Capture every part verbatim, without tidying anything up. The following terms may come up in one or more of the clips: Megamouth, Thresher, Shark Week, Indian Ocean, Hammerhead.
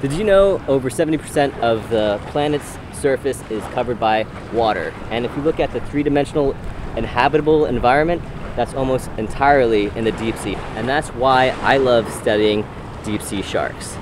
Did you know over seventy percent of the planet's surface is covered by water? And if you look at the three-dimensional inhabitable environment, that's almost entirely in the deep sea. And that's why I love studying deep sea sharks.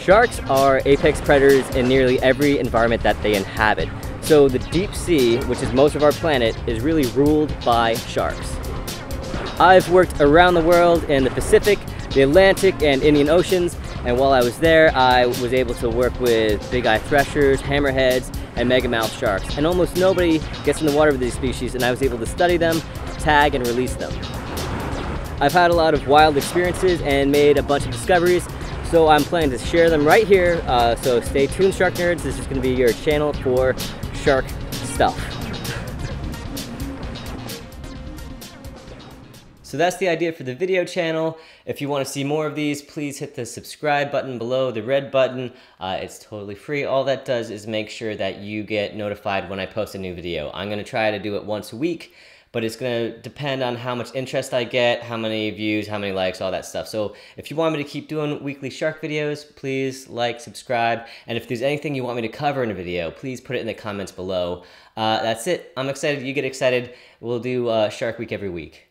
Sharks are apex predators in nearly every environment that they inhabit. So the deep sea, which is most of our planet, is really ruled by sharks. I've worked around the world in the Pacific, the Atlantic, and Indian Oceans, and while I was there, I was able to work with big-eye threshers, hammerheads, and megamouth sharks. And almost nobody gets in the water with these species, and I was able to study them, tag, and release them. I've had a lot of wild experiences and made a bunch of discoveries, so I'm planning to share them right here, uh, so stay tuned, shark nerds. This is going to be your channel for shark stuff. So that's the idea for the video channel. If you want to see more of these, please hit the subscribe button below, the red button. Uh, it's totally free. All that does is make sure that you get notified when I post a new video. I'm going to try to do it once a week, but it's gonna depend on how much interest I get, how many views, how many likes, all that stuff. So if you want me to keep doing weekly shark videos, please like, subscribe, and if there's anything you want me to cover in a video, please put it in the comments below. Uh, that's it. I'm excited, you get excited. We'll do uh, Shark Week every week.